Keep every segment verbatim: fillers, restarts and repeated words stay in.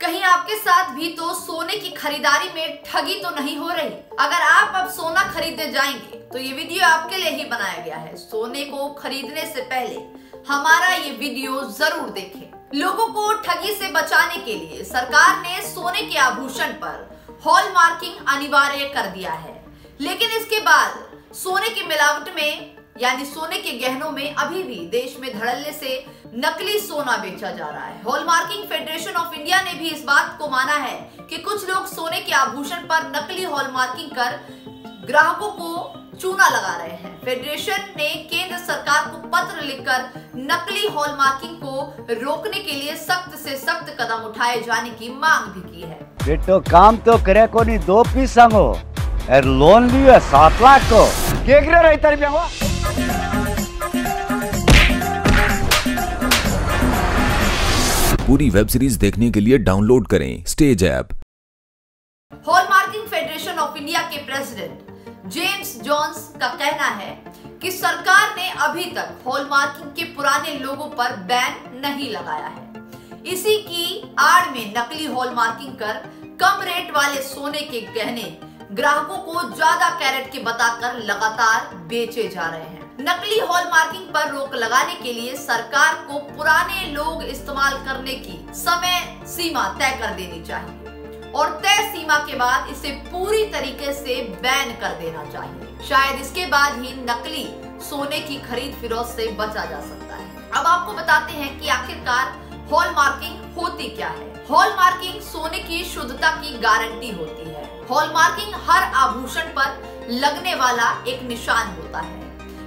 कहीं आपके साथ भी तो सोने की खरीदारी में ठगी तो नहीं हो रही। अगर आप अब सोना खरीदने जाएंगे तो ये वीडियो आपके लिए ही बनाया गया है। सोने को खरीदने से पहले हमारा ये वीडियो जरूर देखें। लोगों को ठगी से बचाने के लिए सरकार ने सोने के आभूषण पर हॉलमार्किंग अनिवार्य कर दिया है, लेकिन इसके बाद सोने की मिलावट में यानी सोने के गहनों में अभी भी देश में धड़ल्ले से नकली सोना बेचा जा रहा है। हॉलमार्किंग फेडरेशन ऑफ इंडिया ने भी इस बात को माना है कि कुछ लोग सोने के आभूषण पर नकली हॉलमार्किंग कर ग्राहकों को चूना लगा रहे हैं। फेडरेशन ने केंद्र सरकार को पत्र लिखकर नकली हॉलमार्किंग को रोकने के लिए सख्त से सख्त कदम उठाए जाने की मांग भी की है। बेटो काम तो करे को नहीं, दो पीस संगो लोन लियो सात लाख को देख रहे रही। पूरी वेब सीरीज देखने के लिए डाउनलोड करें stage app. Hallmarking federation of India के प्रेसिडेंट जेम्स जॉन्स का कहना है कि सरकार ने अभी तक हॉलमार्किंग के पुराने लोगों पर बैन नहीं लगाया है। इसी की आड़ में नकली हॉलमार्किंग कर कम रेट वाले सोने के गहने ग्राहकों को ज्यादा कैरेट के बताकर लगातार बेचे जा रहे हैं। नकली हॉलमार्किंग पर रोक लगाने के लिए सरकार को पुराने लोग इस्तेमाल करने की समय सीमा तय कर देनी चाहिए और तय सीमा के बाद इसे पूरी तरीके से बैन कर देना चाहिए। शायद इसके बाद ही नकली सोने की खरीद फरोख्त से बचा जा सकता है। अब आपको बताते हैं कि आखिरकार हॉलमार्किंग होती क्या है। हॉलमार्किंग सोने की शुद्धता की गारंटी होती है। हॉलमार्किंग हर आभूषण पर लगने वाला एक निशान होता है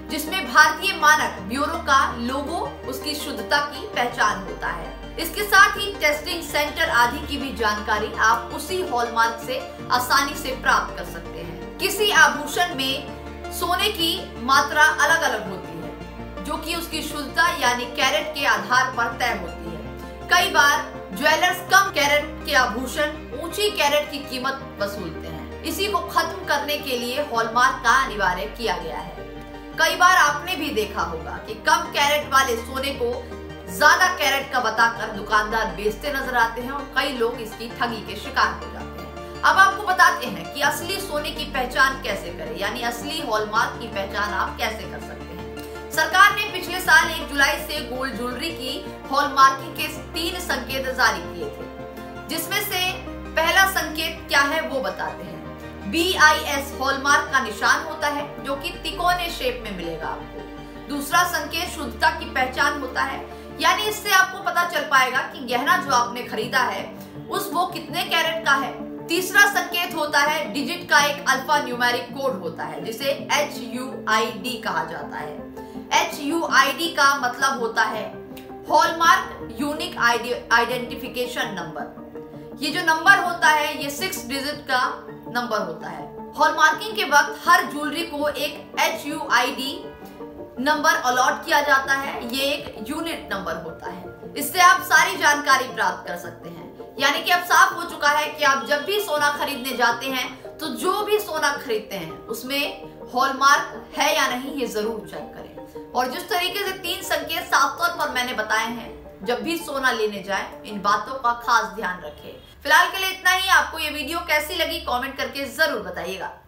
जिसमें भारतीय मानक ब्यूरो का लोगो उसकी शुद्धता की पहचान होता है। इसके साथ ही टेस्टिंग सेंटर आदि की भी जानकारी आप उसी हॉलमार्क से आसानी से प्राप्त कर सकते हैं। किसी आभूषण में सोने की मात्रा अलग अलग होती है जो कि उसकी शुद्धता यानी कैरेट के आधार पर तय होती है। कई बार ज्वेलर्स कम कैरेट के आभूषण ऊंची कैरेट की कीमत वसूलते हैं। इसी को खत्म करने के लिए हॉलमार्क का अनिवार्य किया गया है। कई बार आपने भी देखा होगा कि कम कैरेट वाले सोने को ज्यादा कैरेट का बताकर दुकानदार बेचते नजर आते हैं और कई लोग इसकी ठगी के शिकार हो जाते हैं। अब आपको बताते हैं कि असली सोने की पहचान कैसे करें, यानी असली हॉलमार्क की पहचान आप कैसे कर सकते हैं। सरकार ने पिछले साल एक जुलाई से गोल्ड ज्वेलरी की हॉलमार्किंग के तीन संकेत जारी किए थे, जिसमें से पहला संकेत क्या है वो बताते हैं। बी आई एस हॉलमार्क का निशान होता है जो कि तिकोने शेप में मिलेगा आपको। दूसरा संकेत शुद्धता की पहचान होता है, यानी इससे आपको पता चल पाएगा कि गहना जो आपने खरीदा है उस वो कितने कैरेट का है। तीसरा संकेत होता है डिजिट का एक अल्फा न्यूमेरिक कोड होता है जिसे एच यू आई डी कहा जाता है। एच यू आई डी का मतलब होता है हॉलमार्क यूनिक आइडेंटिफिकेशन नंबर। ये जो नंबर होता है ये सिक्स डिजिट का नंबर होता है। हॉलमार्किंग के वक्त हर ज्वेलरी को एक H U I D number allot किया जाता है। ये एक यूनिट नंबर होता है। इससे आप सारी जानकारी प्राप्त कर सकते हैं। यानी कि अब साफ हो चुका है कि आप जब भी सोना खरीदने जाते हैं तो जो भी सोना खरीदते हैं उसमें हॉलमार्क है या नहीं ये जरूर चेक करें। और जिस तरीके से तीन संकेत साफ तौर पर मैंने बताए हैं, जब भी सोना लेने जाए इन बातों का खास ध्यान रखें। फिलहाल के लिए इतना ही। आपको ये वीडियो कैसी लगी कमेंट करके जरूर बताइएगा।